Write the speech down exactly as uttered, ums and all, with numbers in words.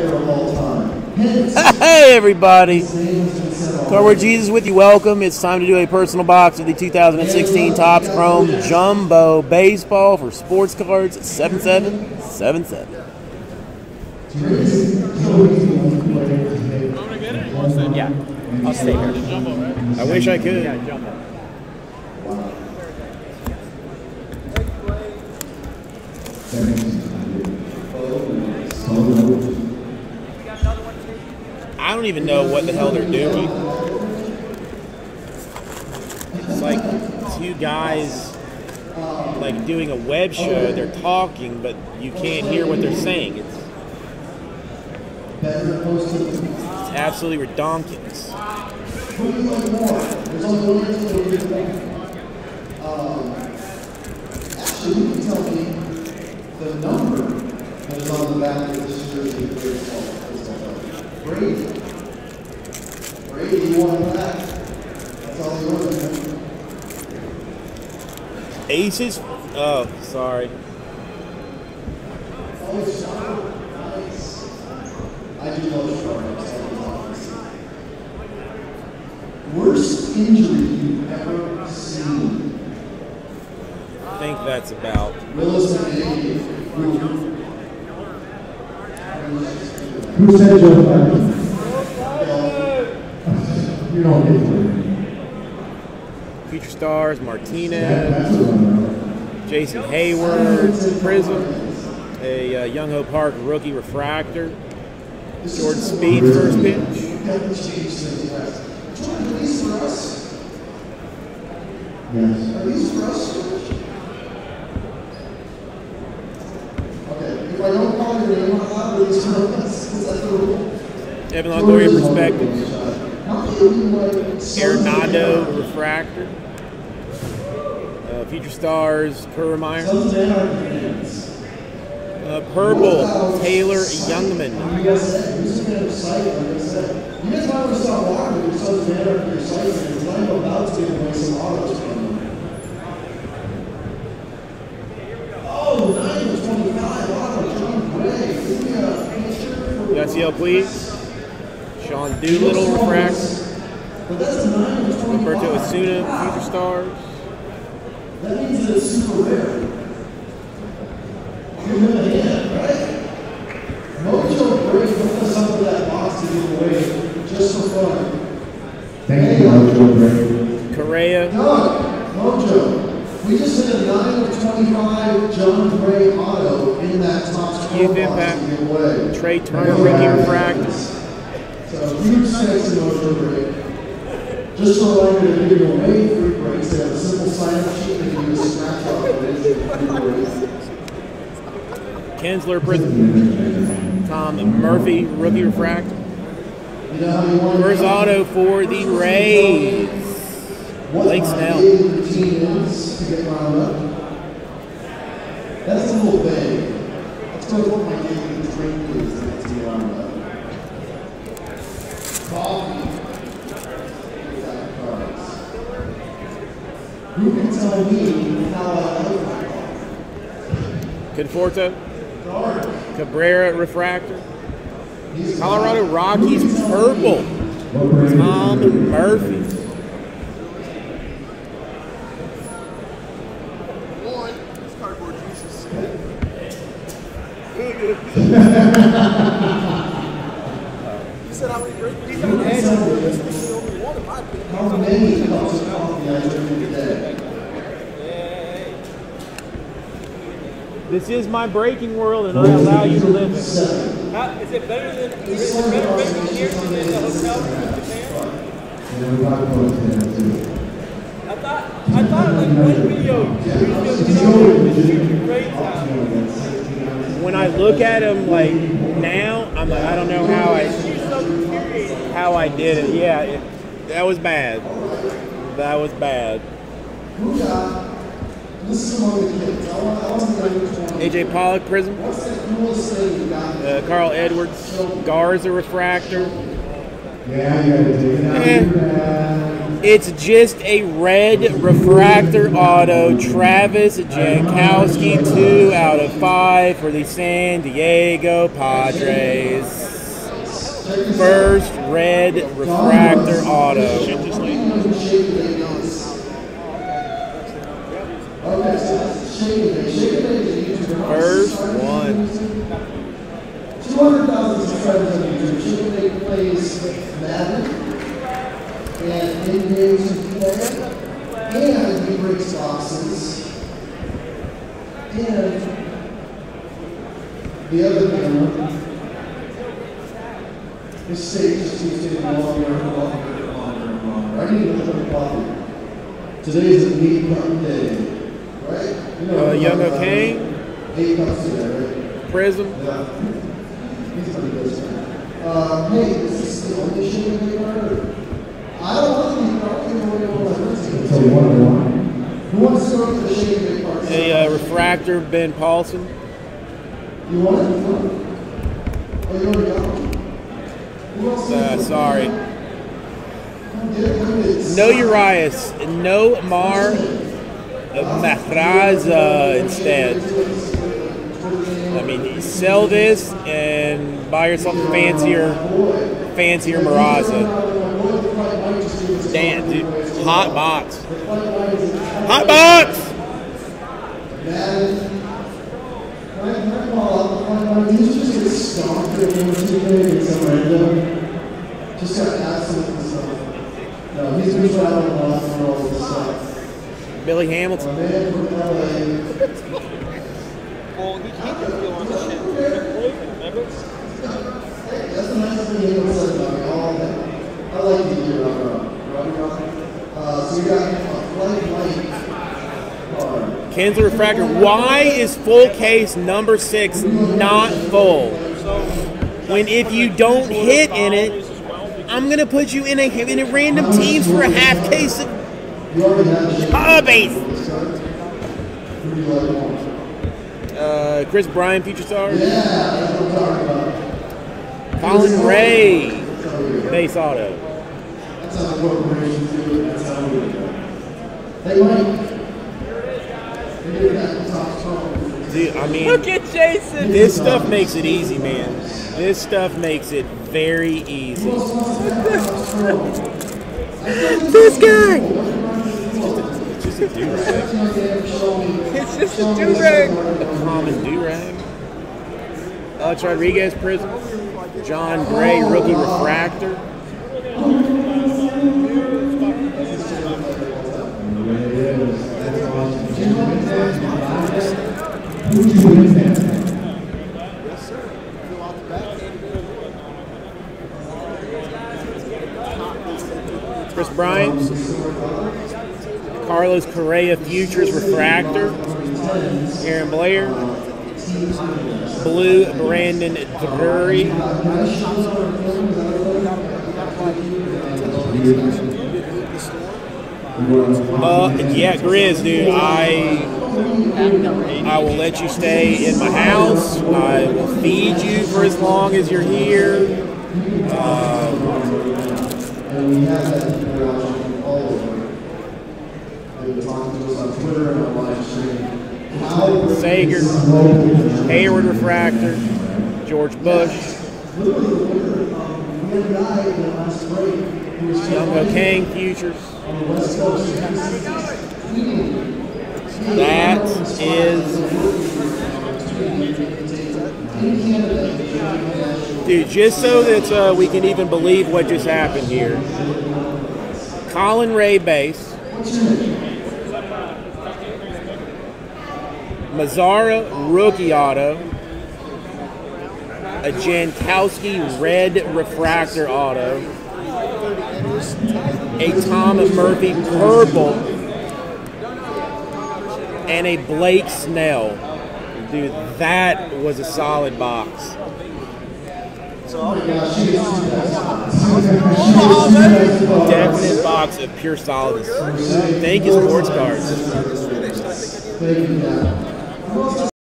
player of all time. Hence, hey everybody! Cardboard Jesus with you. Welcome. It's time to do a personal box of the two thousand sixteen Topps Chrome Jumbo Baseball for sports cards seven seven seven seven. Yeah, I'll stay here. I wish I could. Yeah, Jumbo. I don't even know what the hell they're doing. It's like two guys like doing a web show. They're talking, but you can't hear what they're saying. It's, it's absolutely redonkulous. Actually, you can tell me the number that is on the back of this jersey of baseball. Brady. Brady won that. That's all he won. Aces? Oh, sorry. Oh, Charlotte. Nice. I do love Charlotte. Worst injury you've ever seen. I think that's about. Who said Joe Biden? You don't need to. Future stars, Martinez, Jason Hayward, Prism, a uh, Young-O-Park rookie refractor, Jordan Speed first pitch. Jordan, are these for us? Yes. Are these for us? If I don't call your name, I'm not really sure that's the rule. Evan Longoria perspective. Arenado refractor. Uh, Future stars, Kurmermeier. Uh, purple, Taylor Youngman. You guys might want to stop walking with yourself and enter your site because I'm about to take away some autos from you. Oh, nine twenty-five. U S L, please. Sean Doolittle, refract. Roberto Osuna, Future Stars. That means it's super rare. You're going to end, right? Mojo Brady put us up to that box to give away just for fun. Thank you, Mojo Brady. Correa. Doug, Mojo, we just hit a nine of twenty-five John Gray auto in that top. Youth Impact, Trey Turner, rookie refractor. So huge thanks to Mojo Brady. Just so I could give you away free breaks, they have a simple sign-up sheet that you can just scratch off and enter free breaks. Kinsler, Prison. Tom Murphy, rookie refractor. First auto for the Rays. Blake Snell. That's a little vague. That's what my game is great is next to Arenado. Coffee. That cards. Who can tell me how I like my coffee? Conforta. Dark. Cabrera refractor. Colorado Rockies purple. Tom Murphy. You said I would drink these. How many cups of coffee I drink today? This is my breaking world, and I allow you to live it. How, is it better than is it better breaking here than the hotel room in Japan? I thought I thought like one video, video when I look at them like now, I'm like, I don't know how I how I did it. Yeah, it, that was bad. That was bad. A J Pollock, Prism. Uh, Carl Edwards, Garza refractor. Yeah, you gotta do that. It's just a red refractor auto, Travis Jankowski, two out of five for the San Diego Padres. First red refractor auto. First one. two hundred thousand subscribers on YouTube. They plays Madden. And he moves there, and he breaks boxes, and the other one, his stage just keeps getting longer and longer and longer and longer. I need another problem. Today is a meat button day, right? You know, uh, Young O'Kane? Eight bucks today, right? Prism? Yeah. He's pretty good. Uh, hey, is this the only show you made? I don't want to be talking about what I'm listening to. Who wants to go to the shaving part? A uh, refractor, Ben Paulson. You want it? Oh, you already got one? Who else? Uh, sorry. No Urias. No Mar. Marraza instead. I mean, sell this and buy yourself a fancier, fancier Marraza. Damn, dude. Hot box. Hot box! Just got absolutely stuff. No, he's been traveling a lot for all this stuff. Billy Hamilton. Well, we can't deal on this shit. Remember? That's the nice thing Hamilton said about all that. I like the year on Rob. Uh, so we got a flight. Kensler refractor. Why is full case number six not full? When if you don't hit in it, I'm gonna put you in a in a random teams for a half case of hobbies. Uh, Chris Bryan, future star. Colin Ray. Base auto. That's how the corporations do it. That's how we do it. Hey, Mike. Here it is, guys. They did that in Topps Chrome. Dude, I mean, look at Jason. This stuff makes it easy, man. This stuff makes it very easy. This guy. It's just a do-rag. It's just a do-rag. A common do-rag. Alex Rodriguez, prison. John Gray, rookie refractor. Chris Bryant. Carlos Correa, futures refractor. Aaron Blair. Blue Brandon Drury. Uh, yeah, Grizz, dude. I I will let you stay in my house. I will feed you for as long as you're here. Um, Sager, Hayward refractor, George Bush, Young O'Kane futures. That is, dude. Just so that uh, we can even believe what just happened here. Colin Ray base. Mazzara, rookie auto. A Jankowski, red refractor auto. A Tom Murphy, purple. And a Blake Snell. Dude, that was a solid box. Definite box of pure solidness. Thank you, sports cards.